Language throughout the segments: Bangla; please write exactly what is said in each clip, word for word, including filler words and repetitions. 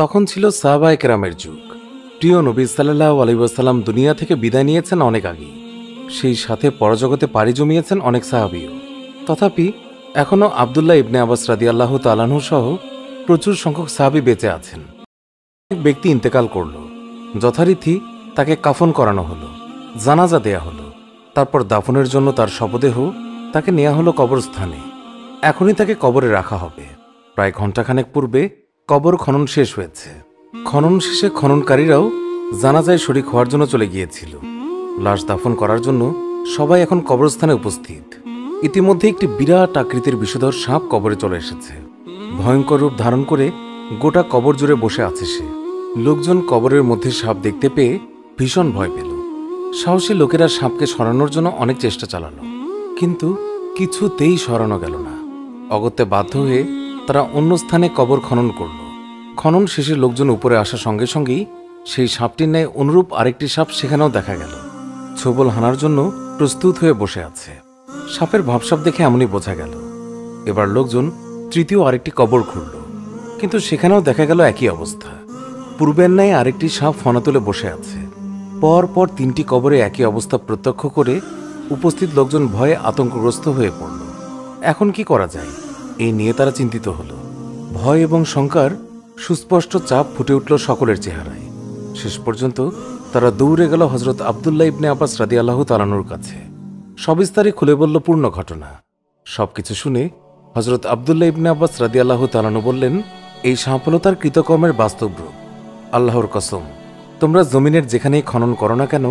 তখন ছিল সাহাবায়ে কেরামের যুগ। প্রিয় নবী সাল্লাল্লাহু আলাইহি ওয়াসাল্লাম দুনিয়া থেকে বিদায় নিয়েছেন অনেক আগে, সেই সাথে পরজগতে পাড়ি জমিয়েছেন অনেক সাহাবিও। তথাপি এখনও আবদুল্লাহ ইবনে আব্বাস রাদিয়াল্লাহু তাআলা আনহু সহ প্রচুর সংখ্যক সাহাবি বেঁচে আছেন। এক ব্যক্তি ইন্তেকাল করল, যথারীতি তাকে কাফন করানো হলো, জানাজা দেয়া হলো, তারপর দাফনের জন্য তার শবদেহ তাকে নেওয়া হলো কবরস্থানে। এখনই তাকে কবরে রাখা হবে। প্রায় ঘণ্টাখানেক পূর্বে কবর খনন শেষ হয়েছে। খনন শেষে খননকারীরাও জানাজায় শরিক হওয়ার জন্য চলে গিয়েছিল। লাশ দাফন করার জন্য সবাই এখন কবরস্থানে উপস্থিত। ইতিমধ্যে একটি বিরাট আকৃতির বিষধর সাপ কবরে চলে এসেছে। ভয়ঙ্কর রূপ ধারণ করে গোটা কবর জুড়ে বসে আছে সে। লোকজন কবরের মধ্যে সাপ দেখতে পেয়ে ভীষণ ভয় পেল। সাহসী লোকেরা সাপকে সরানোর জন্য অনেক চেষ্টা চালালো, কিন্তু কিছুতেই সরানো গেল না। অগত্যা বাধ্য হয়ে তারা অন্য স্থানে কবর খনন করল। খনন শেষে লোকজন উপরে আসার সঙ্গে সঙ্গেই সেই সাপটির ন্যায় অনুরূপ আরেকটি সাপ সেখানেও দেখা গেল, ছোবল হানার জন্য প্রস্তুত হয়ে বসে আছে। সাপের ভাবসাপ দেখে এমনই বোঝা গেল। এবার লোকজন তৃতীয় আরেকটি কবর খুঁড়ল, কিন্তু সেখানেও দেখা গেল একই অবস্থা। পূর্বের ন্যায় আরেকটি সাপ ফনা তুলে বসে আছে। পর পর তিনটি কবরে একই অবস্থা প্রত্যক্ষ করে উপস্থিত লোকজন ভয়ে আতঙ্কগ্রস্ত হয়ে পড়ল। এখন কি করা যায় এই নিয়ে তারা চিন্তিত হল। ভয় এবং শঙ্কার সুস্পষ্ট চাপ ফুটে উঠল সকলের চেহারায়। শেষ পর্যন্ত তারা দৌড়ে গেল হজরত আবদুল্লাহ ইবনে আব্বাস রাদিয়াল্লাহু তাআলা আনহুর কাছে। সবিস্তারে খুলে বলল পূর্ণ ঘটনা। সব কিছু শুনে হজরত আবদুল্লাহ ইবনে আব্বাস রাদিয়াল্লাহু তাআলা আনহু বললেন, এই সাফলতার কৃতকর্মের বাস্তব রূপ। আল্লাহর কসম, তোমরা জমিনের যেখানেই খনন করো না কেন,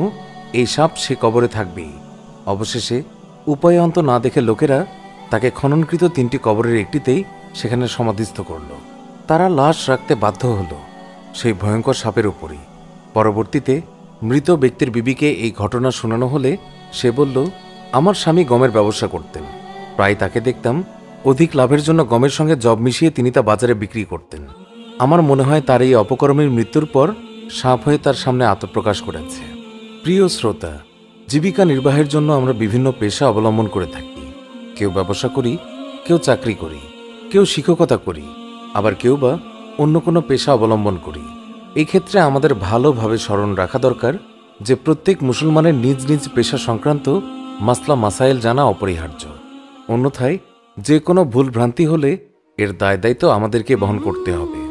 এই সাপ সে কবরে থাকবেই। অবশেষে উপায় অন্ত না দেখে লোকেরা তাকে খননকৃত তিনটি কবরের একটিতেই সেখানে সমাধিস্থ করল। তারা লাশ রাখতে বাধ্য হলো সেই ভয়ঙ্কর সাপের উপরই। পরবর্তীতে মৃত ব্যক্তির বিবিকে এই ঘটনা শোনানো হলে সে বলল, আমার স্বামী গমের ব্যবসা করতেন। প্রায় তাকে দেখতাম অধিক লাভের জন্য গমের সঙ্গে জব মিশিয়ে তিনি তা বাজারে বিক্রি করতেন। আমার মনে হয় তার এই অপকর্মের মৃত্যুর পর সাপ হয়ে তার সামনে আত্মপ্রকাশ করেছে। প্রিয় শ্রোতা, জীবিকা নির্বাহের জন্য আমরা বিভিন্ন পেশা অবলম্বন করে থাকি। কেউ ব্যবসা করি, কেউ চাকরি করি, কেউ শিক্ষকতা করি, আবার কেউ বা অন্য কোনো পেশা অবলম্বন করি। এই ক্ষেত্রে আমাদের ভালোভাবে স্মরণ রাখা দরকার যে প্রত্যেক মুসলমানের নিজ নিজ পেশা সংক্রান্ত মাসলা মাসাইল জানা অপরিহার্য। অন্যথায় যে কোনো ভুল ভ্রান্তি হলে এর দায় দায়িত্ব আমাদেরকে বহন করতে হবে।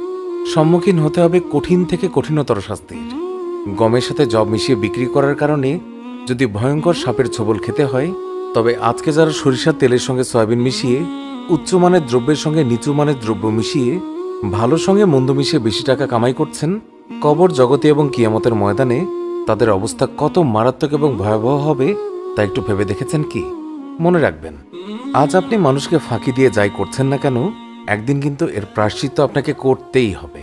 সম্মুখীন হতে হবে কঠিন থেকে কঠিনতর শাস্তির। গমের সাথে জব মিশিয়ে বিক্রি করার কারণে যদি ভয়ঙ্কর সাপের ছোবল খেতে হয়, তবে আজকে যারা সরিষার তেলের সঙ্গে সয়াবিন মিশিয়ে, উচ্চমানের দ্রব্যের সঙ্গে নিচু মানের দ্রব্য মিশিয়ে, ভালো সঙ্গে মন্দ মিশিয়ে বেশি টাকা কামাই করছেন, কবর জগতে এবং কিয়ামতের ময়দানে তাদের অবস্থা কত মারাত্মক এবং ভয়াবহ হবে তা একটু ভেবে দেখেছেন কি? মনে রাখবেন, আজ আপনি মানুষকে ফাঁকি দিয়ে যাই করছেন না কেন, একদিন কিন্তু এর প্রায়শ্চিত্ত আপনাকে করতেই হবে।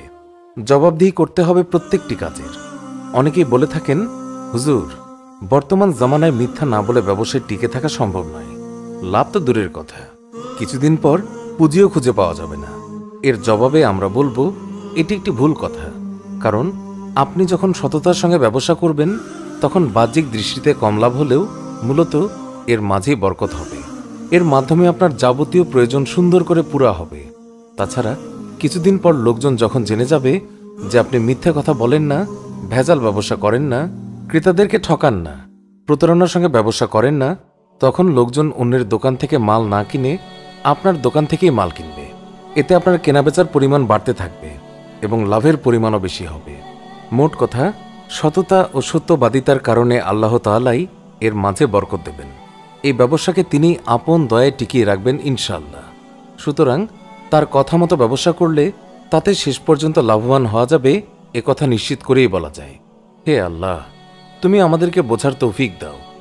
জবাবদিহি করতে হবে প্রত্যেকটি কাজের। অনেকেই বলে থাকেন, হুজুর, বর্তমান জামানায় মিথ্যা না বলে ব্যবসায় টিকে থাকা সম্ভব নয়, লাভ তো দূরের কথা, কিছুদিন পর পুঁজিও খুঁজে পাওয়া যাবে না। এর জবাবে আমরা বলবো, এটি একটি ভুল কথা। কারণ আপনি যখন সততার সঙ্গে ব্যবসা করবেন, তখন বাহ্যিক দৃষ্টিতে কম লাভ হলেও মূলত এর মাঝেই বরকত হবে। এর মাধ্যমে আপনার যাবতীয় প্রয়োজন সুন্দর করে পুরা হবে। তাছাড়া কিছুদিন পর লোকজন যখন জেনে যাবে যে আপনি মিথ্যা কথা বলেন না, ভেজাল ব্যবসা করেন না, ক্রেতাদেরকে ঠকান না, প্রতারণার সঙ্গে ব্যবসা করেন না, তখন লোকজন অন্যের দোকান থেকে মাল না কিনে আপনার দোকান থেকেই মাল কিনবে। এতে আপনার কেনাবেচার পরিমাণ বাড়তে থাকবে এবং লাভের পরিমাণও বেশি হবে। মোট কথা, সততা ও সত্যবাদিতার কারণে আল্লাহ তাআলাই এর মাঝে বরকত দেবেন। এই ব্যবসাকে তিনি আপন দয়ায় টিকিয়ে রাখবেন ইনশাআল্লাহ। সুতরাং তার কথা মতো ব্যবসা করলে তাতে শেষ পর্যন্ত লাভবান হওয়া যাবে, এ কথা নিশ্চিত করেই বলা যায়। হে আল্লাহ, তুমি আমাদেরকে বোঝার তৌফিক দাও।